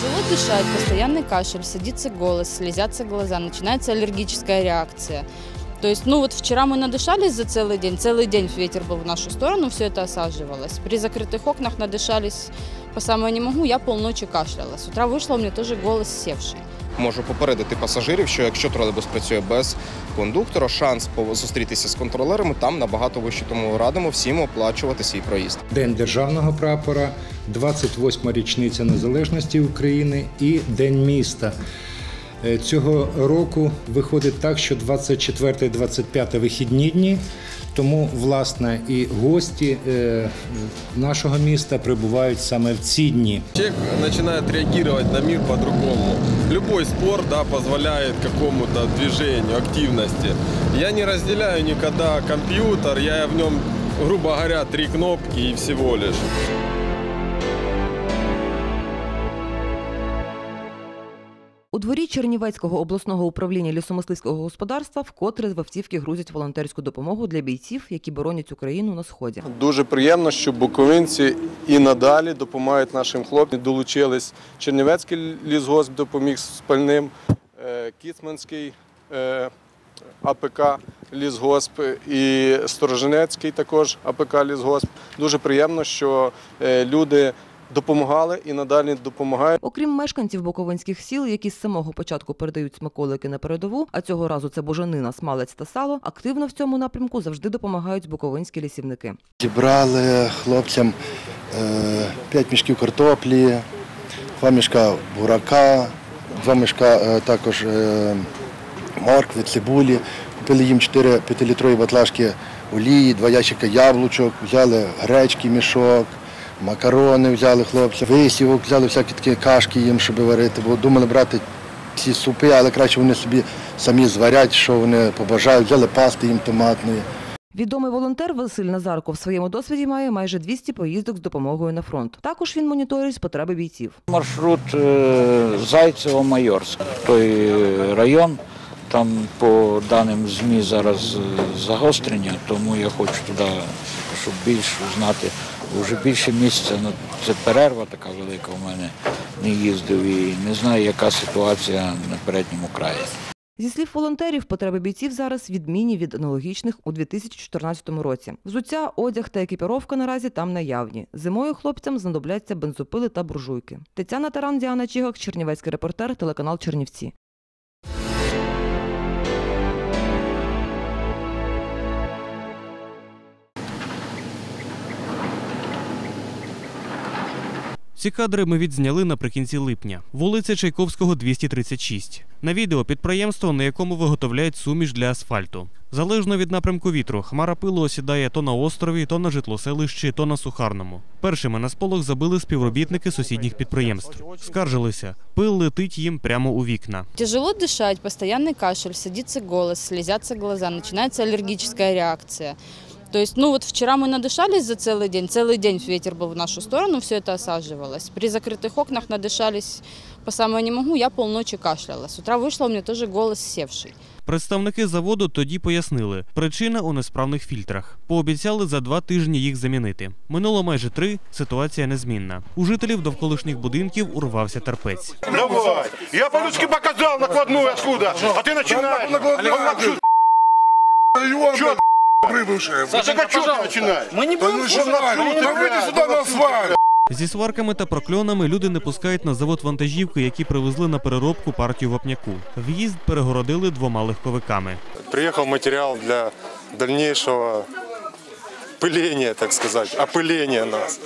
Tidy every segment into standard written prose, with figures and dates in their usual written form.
Тяжело дышать, постоянный кашель, садится голос, слезятся глаза, начинается аллергическая реакция. То есть, ну вот вчера мы надышались за целый день ветер был в нашу сторону, все это осаживалось. При закрытых окнах надышались по самое не могу, я полночи кашляла. С утра вышла, у меня тоже голос севший. Можу попередити пасажирів, що якщо тролейбус працює без кондуктора, шанс зустрітися з контролерами там набагато вищий, тому радимо всім оплачувати свій проїзд. День державного прапора, 28-ма річниця незалежності України і День міста. Цього року виходить так, що 24-25 вихідні дні, тому, власне, і гості нашого міста прибувають саме в ці дні. Чоловік починає реагувати на світ по-другому. Любой спорт, да, позволяет какому-то движению, активности. Я не разделяю никогда компьютер, я в нем, грубо говоря, 3 кнопки и всего лишь. У дворі Чернівецького обласного управління лісомисливського господарства вкотре з вавцівки грузять волонтерську допомогу для бійців, які боронять Україну на Сході. Дуже приємно, що буковинці і надалі допомагають нашим хлопцям. Долучились Чернівецький лісгосп, допоміг з пальним, Кіцманський АПК лісгосп і Сторожинецький також АПК лісгосп. Дуже приємно, що люди допомагали і надалі допомагають. Окрім мешканців буковинських сіл, які з самого початку передають смаколики на передову, а цього разу це буженина, смалець та сало, активно в цьому напрямку завжди допомагають буковинські лісівники. Зібрали хлопцям 5 мішків картоплі, 2 мішка бурака, 2 мішка також моркви, цибулі. Купили їм 4 5-літрові баклажки олії, 2 ящика яблучок, взяли гречки мішок. Макарони взяли хлопцям, висівок взяли, всякі такі кашки їм, щоб варити, бо думали брати ці супи, але краще вони собі самі зварять, що вони побажають, взяли пасти їм томатної. Відомий волонтер Василь Назарков в своєму досвіді має майже 200 поїздок з допомогою на фронт. Також він моніторить потреби бійців. Маршрут Зайцево-Майорськ, той район, там по даним ЗМІ зараз загострення, тому я хочу туди, щоб більше знати. Уже більше місяця, це перерва така велика у мене, не їздив і не знаю, яка ситуація на передньому краї. Зі слів волонтерів, потреби бійців зараз відмінні від аналогічних у 2014 році. Взуття, одяг та екіпіровка наразі там наявні. Зимою хлопцям знадобляться бензопили та буржуйки. Тетяна Таран, Діана Чігак, Чернівецький репортер, телеканал «Чернівці». Ці кадри ми відзняли наприкінці липня. Вулиця Чайковського, 236. На відео підприємство, на якому виготовляють суміш для асфальту. Залежно від напрямку вітру, хмара пилу осідає то на острові, то на житлоселищі, то на Сухарному. Першими на сполох забили співробітники сусідніх підприємств. Скаржилися, пил летить їм прямо у вікна. Тяжело дишать, постійний кашель, садиться голос, слізяться глаза, починається алергічна реакція. То есть, ну вот вчера мы надышались за целый день ветер был в нашу сторону, все это осаживалось. При закрытых окнах надышались по самое не могу, я полночи кашляла. С утра вышла, у меня тоже голос севший. Представники заводу тоді пояснили, причина у несправних фільтрах. Пообіцяли за 2 тижні їх замінити. Минуло майже 3, ситуація незмінна. У жителів довколишніх будинків урвався терпець. Давай, я по-людськи показав накладну відсюди, а ти починаєш. Зі сварками та прокльонами люди не пускають на завод вантажівки, які привезли на переробку партію вапняку. В'їзд перегородили 2 легковиками. Приїхав матеріал для дальнішого пилення, так сказати, опилення нас.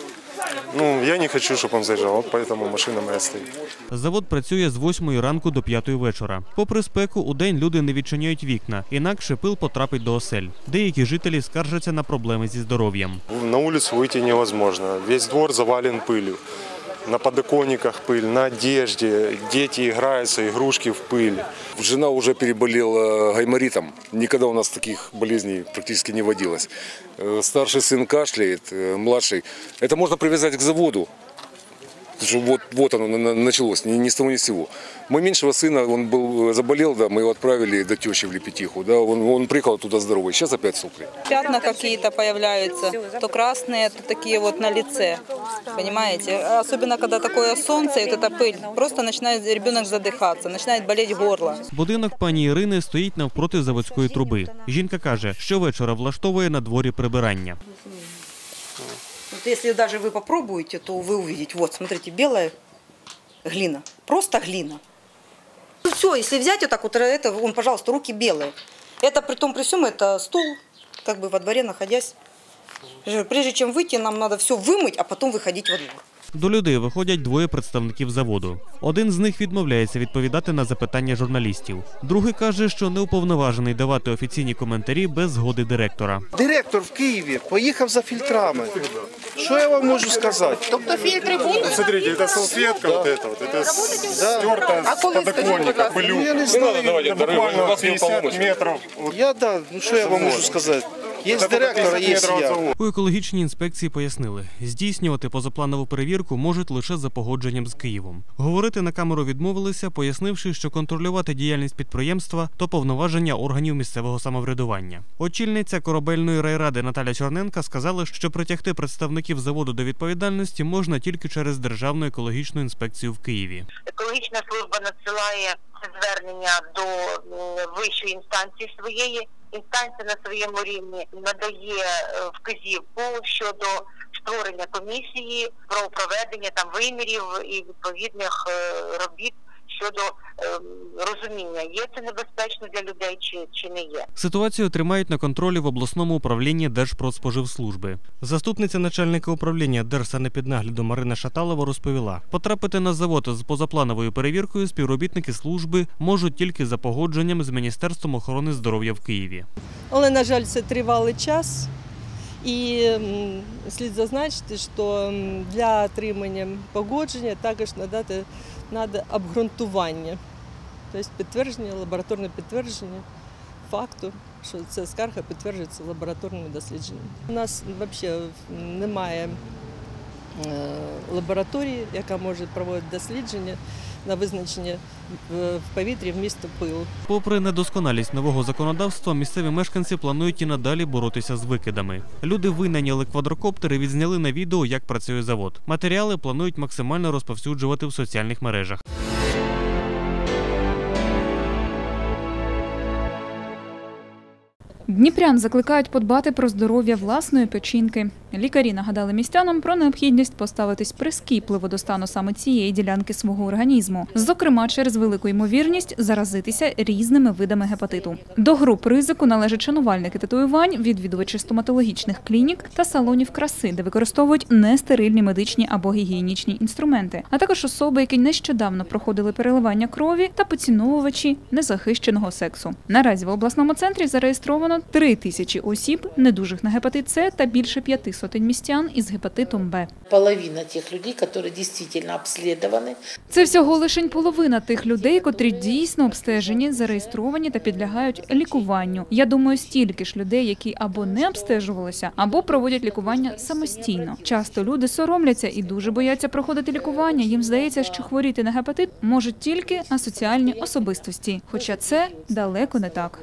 Ну, я не хочу, щоб він заїжджав, тому машина моя стоїть. Завод працює з 8 ранку до 5 вечора. Попри спеку, у день люди не відчиняють вікна, інакше пил потрапить до осель. Деякі жителі скаржаться на проблеми зі здоров'ям. На вулицю вийти невозможно, весь двор завален пилю. На подоконниках пыль, на одежде, дети играются, игрушки в пыль. Жена уже переболела гайморитом, никогда у нас таких болезней практически не водилось. Старший сын кашляет, младший. Это можно привязать к заводу. что вот оно началось, ни с того, ни с сего. Мы меньшего сына, он был, заболел, да, мы его отправили до тещи в Лепетиху, да, он приехал туда здоровый, сейчас опять сопли. Пятна какие-то появляются, то красные, то такие вот на лице, понимаете? Особенно, когда такое солнце и вот эта пыль, просто начинает ребенок задыхаться, начинает болеть горло. Будинок пані Ірини стоїть навпроти заводської труби. Жінка каже, що вечора влаштовує на дворі прибирання. Вот если даже вы попробуете, то вы увидите, вот, смотрите, белая глина, просто глина. Все, если взять вот так вот, это, он, пожалуйста, руки белые. Это при всем, это стол, как бы во дворе находясь. Прежде чем выйти, нам надо все вымыть, а потом выходить во двор. До людей виходять двоє представників заводу. Один з них відмовляється відповідати на запитання журналістів. Другий каже, що не уповноважений давати офіційні коментарі без згоди директора. Директор в Києві поїхав за фільтрами. Що я вам можу сказати? Тобто фільтри будуть? Смотрите, це салфетка, це стерта з подоконника, пилюка. Не знаю, буквально 50 метрів. Що я вам можу сказати? Є директор, є я. У екологічній інспекції пояснили, здійснювати позапланову перевірку можуть лише за погодженням з Києвом. Говорити на камеру відмовилися, пояснивши, що контролювати діяльність підприємства – то повноваження органів місцевого самоврядування. Очільниця Корабельної райради Наталя Чорненка сказала, що притягти представників заводу до відповідальності можна тільки через Державну екологічну інспекцію в Києві. Екологічна служба надсилає звернення до вищої інстанції своєї. Інстанція на своєму рівні надає вказівку щодо створення комісії про проведення там вимірів і відповідних робіт щодо розуміння, є це небезпечно для людей чи не є. Ситуацію тримають на контролі в обласному управлінні Держпродспоживслужби. Заступниця начальника управління Держсанепіднагляду Марина Шаталова розповіла, потрапити на завод з позаплановою перевіркою співробітники служби можуть тільки за погодженням з Міністерством охорони здоров'я в Києві. Але, на жаль, це тривалий час. І слід зазначити, що для отримання погодження також надати треба обґрунтування, тобто підтвердження, лабораторне підтвердження факту, що ця скарга підтверджується лабораторними дослідженнями. У нас взагалі немає лабораторії, яка може проводити дослідження на визначення в повітрі вмісту пилу. Попри недосконалість нового законодавства, місцеві мешканці планують і надалі боротися з викидами. Люди винайняли квадрокоптери, відзняли на відео, як працює завод. Матеріали планують максимально розповсюджувати в соціальних мережах. Дніпрян закликають подбати про здоров'я власної печінки. Лікарі нагадали містянам про необхідність поставитись прискіпливо до стану саме цієї ділянки свого організму, зокрема через велику ймовірність заразитися різними видами гепатиту. До груп ризику належать шанувальники татуювань, відвідувачі стоматологічних клінік та салонів краси, де використовують нестерильні медичні або гігієнічні інструменти, а також особи, які нещодавно проходили переливання крові та поціновувачі незахищеного сексу. Наразі в обласному центрі зареєстровано 3000 осіб, недужих на гепатит С та більше 500 містян із гепатитом Б. Половина тих людей, які дійсно обстежені. Це всього лише половина тих людей, котрі дійсно обстежені, зареєстровані та підлягають лікуванню. Я думаю, стільки ж людей, які або не обстежувалися, або проводять лікування самостійно. Часто люди соромляться і дуже бояться проходити лікування. Їм здається, що хворіти на гепатит можуть тільки асоціальні особистості. Хоча це далеко не так.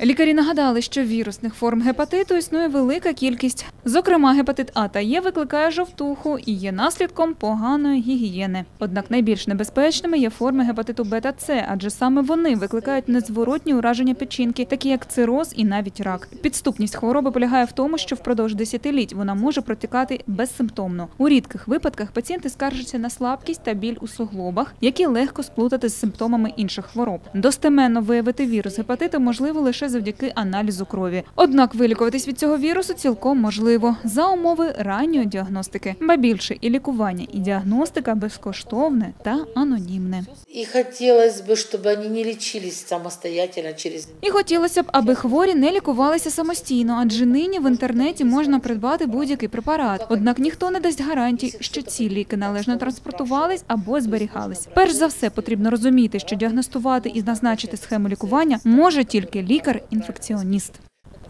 Лікарі нагадали, що вірусних форм гепатиту існує велика кількість. Зокрема, гепатит А та Е викликає жовтуху і є наслідком поганої гігієни. Однак найбільш небезпечними є форми гепатиту Б та С, адже саме вони викликають незворотні ураження печінки, такі як цироз і навіть рак. Підступність хвороби полягає в тому, що впродовж десятиліть вона може протікати безсимптомно. У рідких випадках пацієнти скаржаться на слабкість та біль у суглобах, які легко сплутати з симптомами інших хвороб. Достеменно виявити вірус гепатиту можливо лише завдяки аналізу крові. Однак вилікуватись від цього вірусу цілком можливо за умови ранньої діагностики. Ба більше, і лікування, і діагностика безкоштовне та анонімне. І хотілося б, щоб вони не лічились самостійно через... І хотілося б, аби хворі не лікувалися самостійно, адже нині в інтернеті можна придбати будь-який препарат. Однак ніхто не дасть гарантій, що ці ліки належно транспортувались або зберігались. Перш за все, потрібно розуміти, що діагностувати і назначити схему лікування може тільки лікар-інфекціоніст.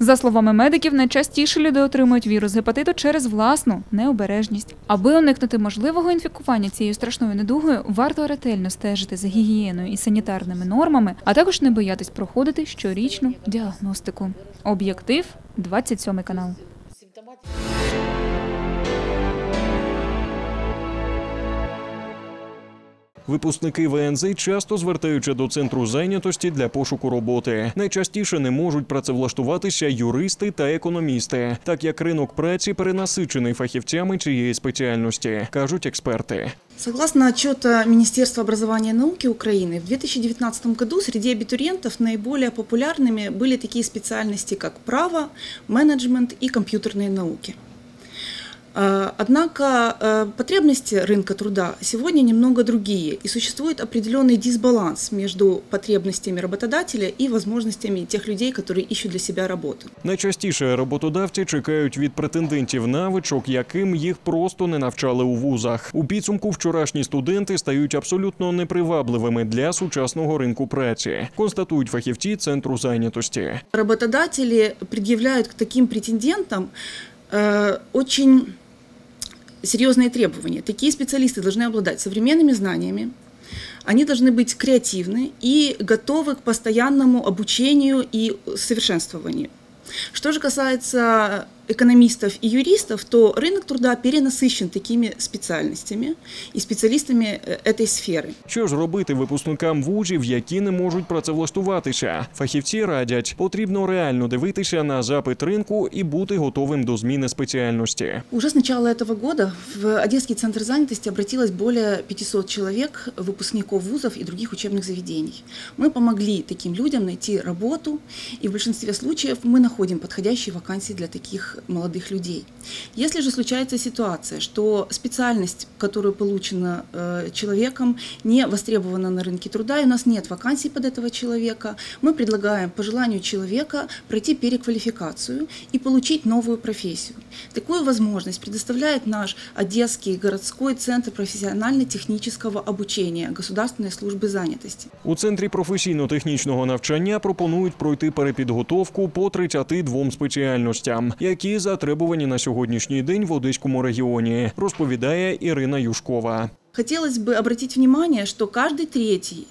За словами медиків, найчастіше люди отримують вірус гепатиту через власну необережність. Аби уникнути можливого інфікування цією страшною недугою, варто ретельно стежити за гігієною і санітарними нормами, а також не боятись проходити щорічну діагностику. Об'єктив, 27 канал. Випускники ВНЗ часто звертаються до центру зайнятості для пошуку роботи. Найчастіше не можуть працевлаштуватися юристи та економісти, так як ринок праці перенасичений фахівцями цієї спеціальності, кажуть експерти. Согласно отчету Министерства образования и науки Украины, в 2019 году среди абитуриентов наиболее популярными были такие специальности, как право, менеджмент и компьютерные науки. Однако потребности рынка труда сегодня немного другие, и существует определенный дисбаланс между потребностями работодателя и возможностями тех людей, которые ищут для себя работу. Найчастіше роботодавці чекають від претендентів навичок, яким їх просто не навчали у вузах. У підсумку вчорашні студенти стають абсолютно непривабливими для сучасного ринку праці, констатують фахівці Центру зайнятості. Роботодателі пред'являють к таким претендентам очень серьезные требования. Такие специалисты должны обладать современными знаниями, они должны быть креативны и готовы к постоянному обучению и совершенствованию. Что же касается экономистов и юристов, то рынок труда перенасыщен такими специальностями и специалистами этой сферы. Що ж робити випускникам вузів, які не можуть працевлаштуватися? Фахівці радять, потрібно реально дивитися на запит ринку і бути готовим до зміни спеціальності. Уже з начала этого года в Одесский центр занятости обратилось более 500 человек, выпускников вузов и других учебных заведений. Мы помогли таким людям найти работу, и в большинстве случаев мы находим подходящие вакансии для таких молодых людей. Если же случается ситуация, что специальность, которую получена человеком, не востребована на рынке труда, и у нас нет вакансий под этого человека, мы предлагаем по желанию человека пройти переквалификацию и получить новую профессию. Такую возможность предоставляет наш Одесский городской центр профессионально-технического обучения Государственной службы занятости. У центрі професійно-технічного навчання пропонують пройти перепідготовку по 32 спеціальностям, які затребувані на сьогоднішній день в Одеському регіоні, розповідає Ірина Юшкова. Хотелось бы обратить внимание, что каждый третий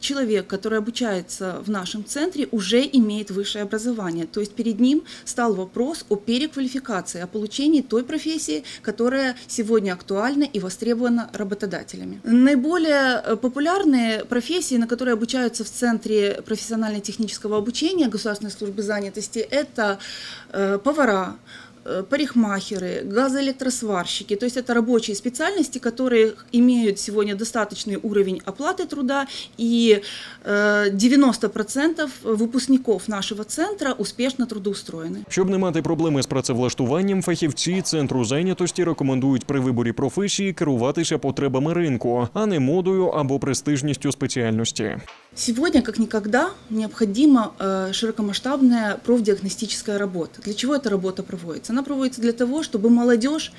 человек, который обучается в нашем центре, уже имеет высшее образование. То есть перед ним стал вопрос о переквалификации, о получении той профессии, которая сегодня актуальна и востребована работодателями. Наиболее популярные профессии, на которые обучаются в Центре профессионально-технического обучения Государственной службы занятости, это повара, парикмахеры, газоэлектросварщики. То есть это рабочие специальности, которые имеют сегодня достаточный уровень оплаты труда, и 90% випускників нашого центру успішно трудоустроєні. Щоб не мати проблеми з працевлаштуванням, фахівці Центру зайнятості рекомендують при виборі професії керуватися потребами ринку, а не модою або престижністю спеціальності. Сегодня, как никогда, необходима широкомасштабная профдиагностическая работа. Для чего эта работа проводится? Она проводится для того, чтобы молодежь,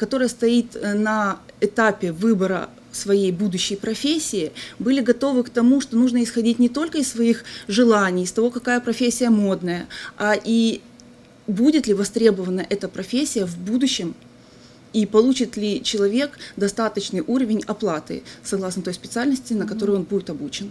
которая стоит на этапе выбора своей будущей профессии, были готовы к тому, что нужно исходить не только из своих желаний, из того, какая профессия модная, а и будет ли востребована эта профессия в будущем и получит ли человек достаточный уровень оплаты согласно той специальности, на которую он будет обучен.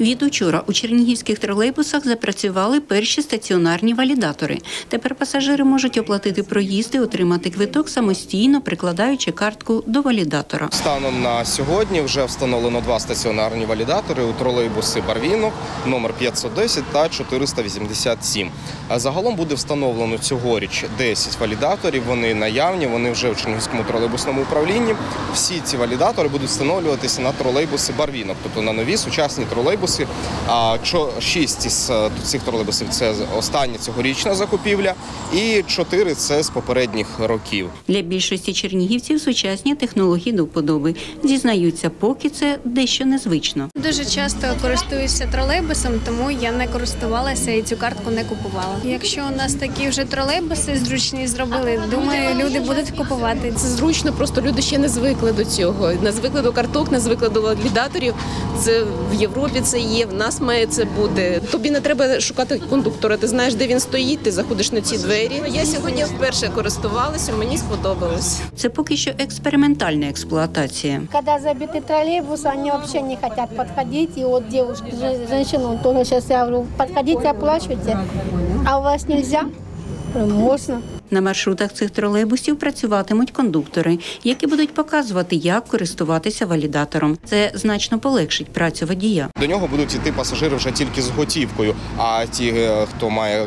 Від учора у чернігівських тролейбусах запрацювали перші стаціонарні валідатори. Тепер пасажири можуть оплатити проїзд і отримати квиток самостійно, прикладаючи картку до валідатора. Станом на сьогодні вже встановлено 2 стаціонарні валідатори у тролейбуси «Барвінок» номер 510 та 487. Загалом буде встановлено цьогоріч 10 валідаторів, вони наявні, вони вже в Чернігівському тролейбусному управлінні. Всі ці валідатори будуть встановлюватися на тролейбуси «Барвінок», тобто на нові сучасні тролейбуси, тролейбуси. 6 із цих тролейбусів – це остання цьогорічна закупівля, і 4 – це з попередніх років. Для більшості чернігівців сучасні технології до вподоби. Зізнаються, поки це дещо незвично. Дуже часто користуюся тролейбусом, тому я не користувалася і цю картку не купувала. Якщо у нас такі вже тролейбуси зручні зробили, думаю, люди будуть купувати. Це зручно, просто люди ще не звикли до цього. Не звикли до карток, не звикли до валідаторів. Це в Європі це є, в нас має це бути. Тобі не треба шукати кондуктора, ти знаєш, де він стоїть, ти заходиш на ці двері. Я сьогодні вперше користувалася, мені сподобалось. Це поки що експериментальна експлуатація. Коли забитий тролейбус, вони взагалі не хочуть підходити. І от дівчинки, жінки, теж зараз я говорю, підходіть, оплачуйте, а у вас не можна? Можна. На маршрутах цих тролейбусів працюватимуть кондуктори, які будуть показувати, як користуватися валідатором. Це значно полегшить працю водія. До нього будуть йти пасажири вже тільки з готівкою, а ті, хто має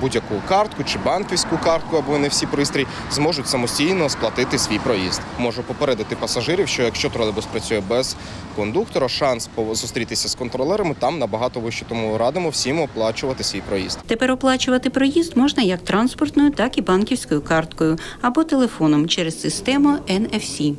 будь-яку картку чи банківську картку або NFC пристрій, зможуть самостійно сплатити свій проїзд. Можу попередити пасажирів, що якщо тролейбус працює без кондуктора, шанс зустрітися з контролерами там набагато вищий, тому радимо всім оплачувати свій проїзд. Тепер оплачувати проїзд можна як транспортною, так і банківською карткою або телефоном через систему NFC.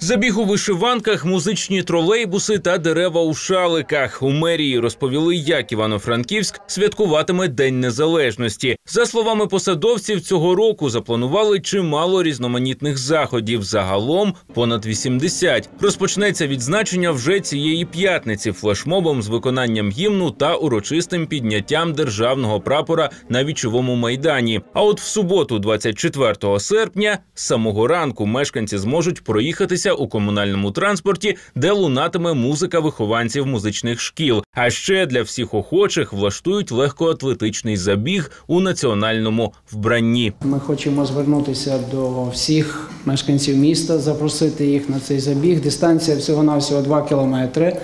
Забіг у вишиванках, музичні тролейбуси та дерева у шаликах. У мерії розповіли, як Івано-Франківськ святкуватиме День Незалежності. За словами посадовців, цього року запланували чимало різноманітних заходів. Загалом понад 80. Розпочнеться відзначення вже цієї п'ятниці флешмобом з виконанням гімну та урочистим підняттям державного прапора на Вічовому Майдані. А от в суботу, 24 серпня, з самого ранку мешканці зможуть проїхатися у комунальному транспорті, де лунатиме музика вихованців музичних шкіл. А ще для всіх охочих влаштують легкоатлетичний забіг у національному вбранні. Ми хочемо звернутися до всіх мешканців міста, запросити їх на цей забіг. Дистанція всього-навсього 2 кілометри,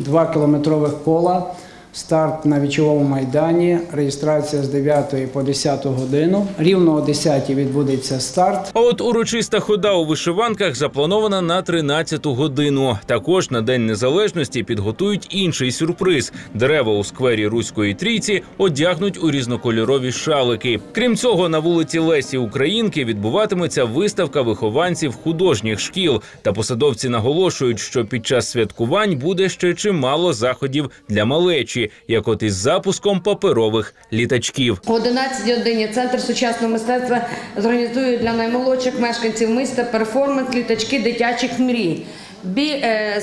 2-кілометрових кола. Старт на Вічовому Майдані, реєстрація з 9 по 10 годину. Рівно о 10 відбудеться старт. А от урочиста хода у вишиванках запланована на 13 годину. Також на День Незалежності підготують інший сюрприз. Дерева у сквері Руської Трійці одягнуть у різнокольорові шалики. Крім цього, на вулиці Лесі Українки відбуватиметься виставка вихованців художніх шкіл. Та посадовці наголошують, що під час святкувань буде ще чимало заходів для малечі, як от із запуском паперових літачків. О 11-й годині Центр сучасного мистецтва зорганізує для наймолодших мешканців міста перформанс «Літачки дитячих мрій». Біля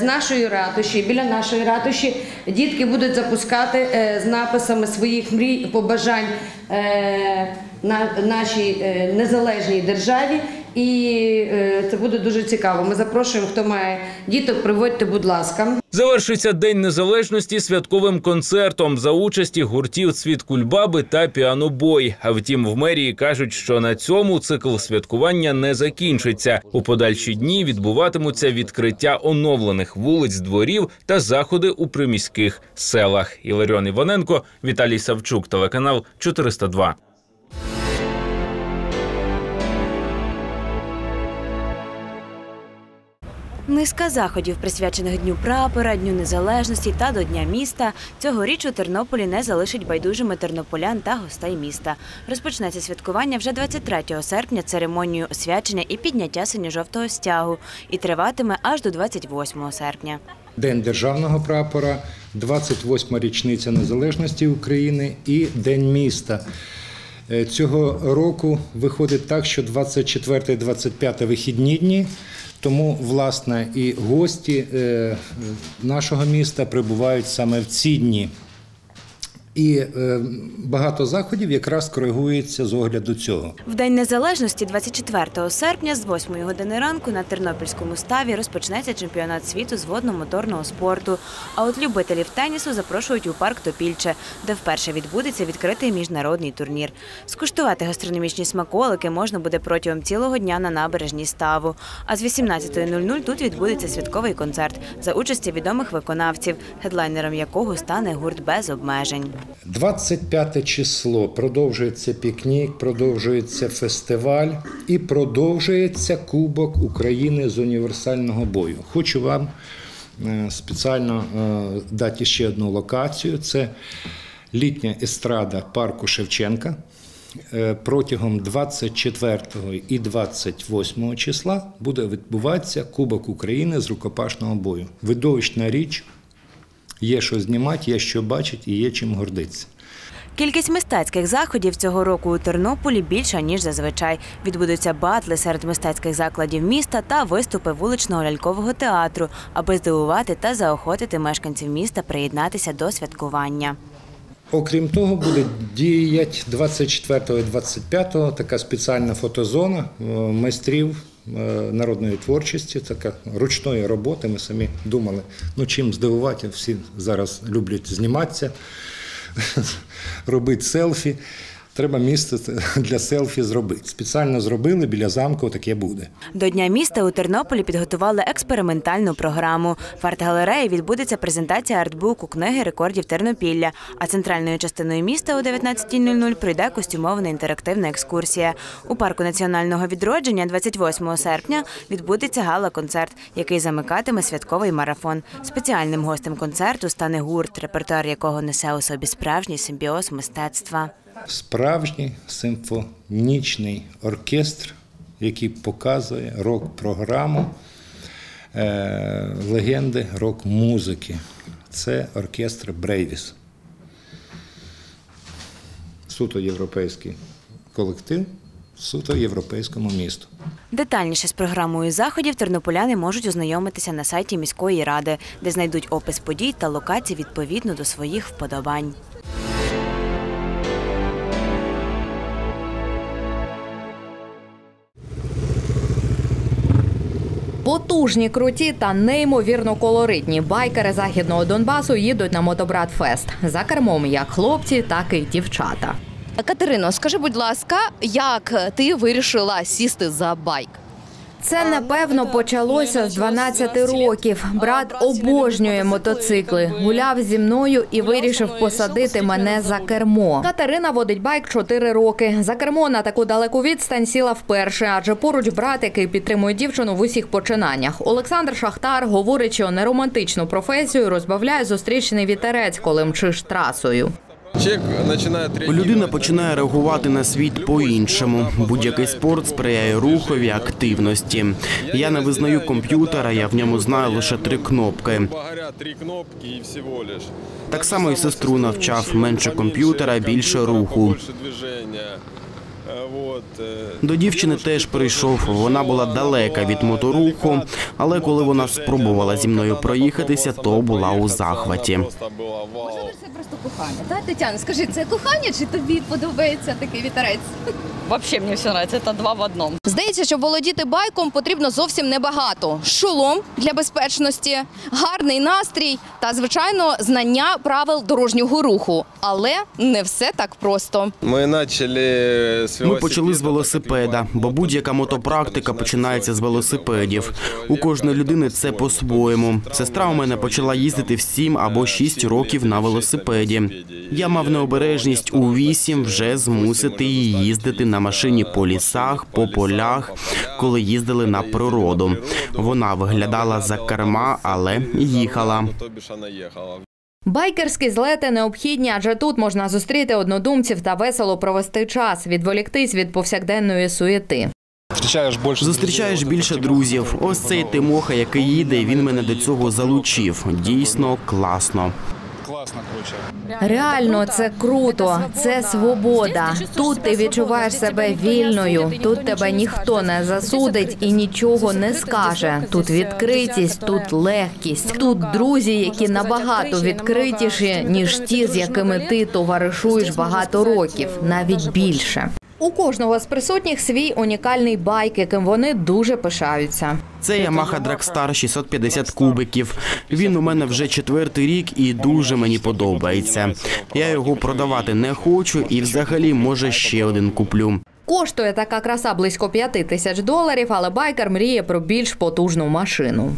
нашої ратуші дітки будуть запускати з написами своїх мрій і побажань нашій незалежній державі. І це буде дуже цікаво. Ми запрошуємо, хто має діток, приводьте, будь ласка. Завершиться День Незалежності святковим концертом за участі гуртів «Цвіт Кульбаби» та «Піанобой». А втім, в мерії кажуть, що на цьому цикл святкування не закінчиться. У подальші дні відбуватимуться відкриття оновлених вулиць, дворів та заходи у приміських селах. Ілона Безпалова, Віталій Савчук, телеканал 402. Низка заходів, присвячених Дню прапора, Дню Незалежності та до Дня міста, цьогоріч у Тернополі не залишить байдужими тернополян та гостей міста. Розпочнеться святкування вже 23 серпня церемонією освячення і підняття синьо-жовтого стягу і триватиме аж до 28 серпня. День державного прапора, 28-ма річниця Незалежності України і День міста. Цього року виходить так, що 24-25 вихідні дні, тому, власне, і гості нашого міста прибувають саме в ці дні. І багато заходів якраз коригується з огляду цього. В День Незалежності 24 серпня з 8 години ранку на Тернопільському ставі розпочнеться чемпіонат світу з водно-моторного спорту. А от любителів тенісу запрошують у парк Топільче, де вперше відбудеться відкритий міжнародний турнір. Скуштувати гастрономічні смаколики можна буде протягом цілого дня на набережній ставу. А з 18:00 тут відбудеться святковий концерт за участі відомих виконавців, гедлайнером якого стане гурт «Без обмежень». 25 число продовжується пікнік, продовжується фестиваль і продовжується Кубок України з універсального бою. Хочу вам спеціально дати ще одну локацію. Це літня естрада парку Шевченка. Протягом 24 і 28 числа буде відбуватися Кубок України з рукопашного бою. Видовищна річ. Є що знімати, є що бачити і є чим гордитися. Кількість мистецьких заходів цього року у Тернополі більша, ніж зазвичай. Відбудуться батли серед мистецьких закладів міста та виступи вуличного лялькового театру, аби здивувати та заохотити мешканців міста приєднатися до святкування. Окрім того, буде діяти 24 і 25 така спеціальна фотозона майстрів народної творчості, така ручної роботи. Ми самі думали, чим здивувати, всі зараз люблять зніматися, робити селфі. Треба місце для селфі зробити. Спеціально зробили, біля замку таке буде. До Дня міста у Тернополі підготували експериментальну програму. В арт-галереї відбудеться презентація артбуку книги рекордів Тернопілля, а центральною частиною міста о 19:00 пройде костюмована інтерактивна екскурсія. У парку Національного відродження 28 серпня відбудеться гала-концерт, який замикатиме святковий марафон. Спеціальним гостем концерту стане гурт, репертуар якого несе у собі справжній симбіоз мистецтва. Справжній симфонічний оркестр, який показує рок-програму легенди рок-музики. Це оркестр «Брейвіс». Суто європейський колектив, суто європейському місту. Детальніше з програмою заходів тернополяни можуть ознайомитися на сайті міської ради, де знайдуть опис подій та локацій відповідно до своїх вподобань. Потужні, круті та неймовірно колоритні байкери Західного Донбасу їдуть на Мотобрат-фест. За кермом як хлопці, так і дівчата. Катерино, скажи, будь ласка, як ти вирішила сісти за байк? Це, напевно, почалося з 12 років. Брат обожнює мотоцикли, гуляв зі мною і вирішив посадити мене за кермо. Катерина водить байк 4 роки. За кермо на таку далеку відстань сіла вперше, адже поруч брат, який підтримує дівчину в усіх починаннях. Олександр Шахтар, говорячи про неромантичну професію, розбавляє зустрічний вітерець, коли мчиш трасою. Людина починає реагувати на світ по-іншому. Будь-який спорт сприяє руховій активності. Я не визнаю комп'ютера, я в ньому знаю лише 3 кнопки. Так само і сестру навчав: менше комп'ютера, більше руху. До дівчини теж прийшов, вона була далека від моторуху, але коли вона спробувала зі мною проїхатися, то була у захваті. Може, це просто кохання, так, Тетяна? Скажи, це кохання чи тобі подобається такий вітерець? Взагалі мені все подобається, це 2 в 1. Здається, щоб володіти байком потрібно зовсім небагато. Шолом для безпечності, гарний настрій та, звичайно, знання правил дорожнього руху. Але не все так просто. Ми почали з велосипеда, бо будь-яка мотопрактика починається з велосипедів. У кожної людини це по-своєму. Сестра у мене почала їздити в 7 або 6 років на велосипеді. Я мав необережність у 8 вже змусити її їздити на машині по лісах, по полях, коли їздили на природу. Вона виглядала за керма, але їхала. Байкерські злети необхідні, адже тут можна зустріти однодумців та весело провести час, відволіктись від повсякденної суєти. Зустрічаєш більше друзів. Ось цей Тимоха, який їде, він мене до цього залучив. Дійсно класно. Реально, це круто, це свобода. Тут ти відчуваєш себе вільною, тут тебе ніхто не засудить і нічого не скаже. Тут відкритість, тут легкість, тут друзі, які набагато відкритіші, ніж ті, з якими ти товаришуєш багато років, навіть більше. У кожного з присутніх свій унікальний байк, яким вони дуже пишаються. Це Ямаха Дракстар 650 кубиків. Він у мене вже 4-й рік і дуже мені подобається. Я його продавати не хочу і взагалі, може, ще один куплю. Коштує така краса близько $5000, але байкер мріє про більш потужну машину.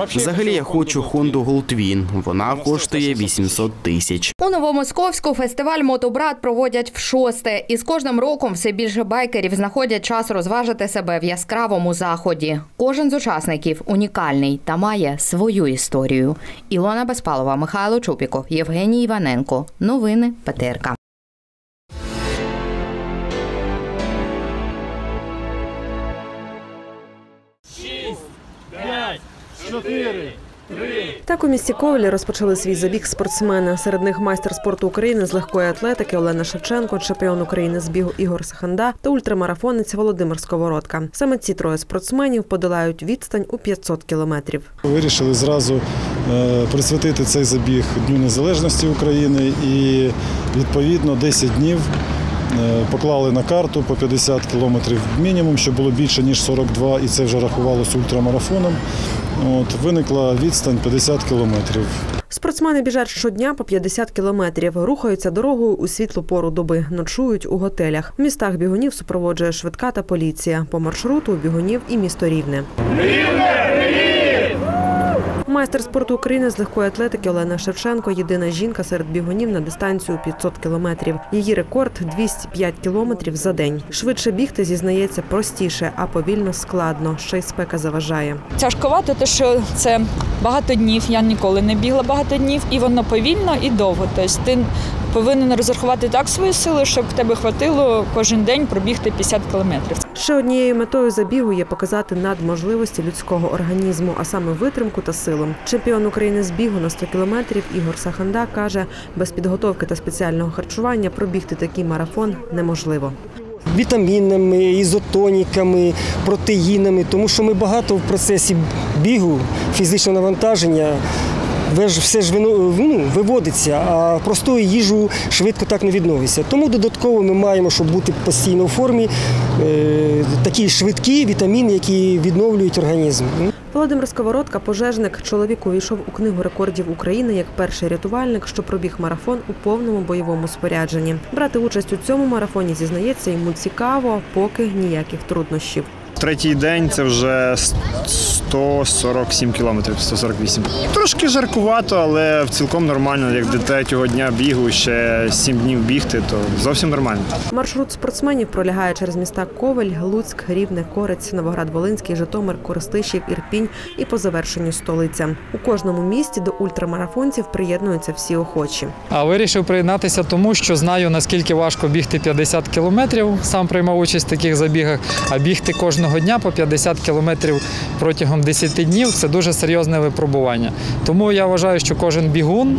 Взагалі я хочу Хонду Голд Твін. Вона коштує 800 тисяч. У Новомосковську фестиваль «Мотобрат» проводять вшосте. І з кожним роком все більше байкерів знаходять час розважити себе в яскравому заході. Кожен з учасників унікальний та має свою історію. Ілона Безпалова, Михайло Чупіко, Євгеній Іваненко. Новини ПТРК. Так у місті Ковелі розпочали свій забіг спортсмени. Серед них майстер спорту України з легкої атлетики Олена Шевченко, чемпіон України з бігу Ігор Саханда та ультрамарафонець Володимир Сковородка. Саме ці троє спортсменів подолають відстань у 500 кілометрів. Вирішили зразу присвятити цей забіг Дню Незалежності України і відповідно 10 днів поклали на карту по 50 кілометрів мінімум, що було більше, ніж 42, і це вже рахувалося ультрамарафоном. Виникла відстань 50 кілометрів. Спортсмени біжать щодня по 50 кілометрів, рухаються дорогою у світлу пору доби, ночують у готелях. В містах бігунів супроводжує швидка та поліція. По маршруту бігунів і місто Рівне. Майстер спорту України з легкої атлетики Олена Шевченко – єдина жінка серед бігунів на дистанцію 500 кілометрів. Її рекорд – 205 кілометрів за день. Швидше бігти, зізнається, простіше, а повільно складно. Ще й спека заважає. Тяжковато, тому що це багато днів. Я ніколи не бігла багато днів. І воно повільно і довго. Тобто ти повинен розрахувати так свої сили, щоб тебе хватило кожен день пробігти 50 кілометрів. Ще однією метою забігу є показати надможливості людського організму, а саме витримку та силу. Чемпіон України з бігу на 100 кілометрів Ігор Саханда каже, без підготовки та спеціального харчування пробігти такий марафон неможливо. Вітамінами, ізотоніками, протеїнами, тому що ми багато в процесі бігу, фізичного навантаження, все ж виводиться, а просту їжу швидко так не відновиться. Тому додатково ми маємо, щоб бути постійно в формі, такі швидкі вітаміни, які відновлюють організм. Володимир Сковородка – пожежник. Чоловік увійшов у книгу рекордів України як перший рятувальник, що пробіг марафон у повному бойовому спорядженні. Брати участь у цьому марафоні, зізнається, йому цікаво, поки ніяких труднощів. Третій день – це вже 147 кілометрів, 148. Трошки жаркувато, але цілком нормально. Як до третього дня бігу, ще 7 днів бігти, то зовсім нормально. Маршрут спортсменів пролягає через міста Ковель, Луцьк, Рівне, Корець, Новоград-Волинський, Житомир, Коростишів, Ірпінь і по завершенню столиця. У кожному місті до ультрамарафонців приєднуються всі охочі. А вирішив приєднатися тому, що знаю, наскільки важко бігти 50 кілометрів, сам приймав участь в таких забігах, а бігти кожного дня по 50 кілометрів протягом 10 днів – це дуже серйозне випробування. Тому я вважаю, що кожен бігун,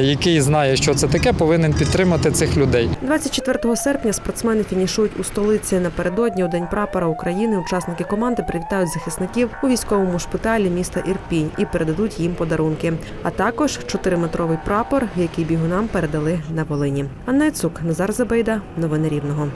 який знає, що це таке, повинен підтримати цих людей. 24 серпня спортсмени фінішують у столиці. Напередодні у День прапора України учасники команди привітають захисників у військовому шпиталі міста Ірпінь і передадуть їм подарунки. А також 4-метровий прапор, який бігунам передали на Волині. Анна Яцук, Назар Забейда. Новини Рівного.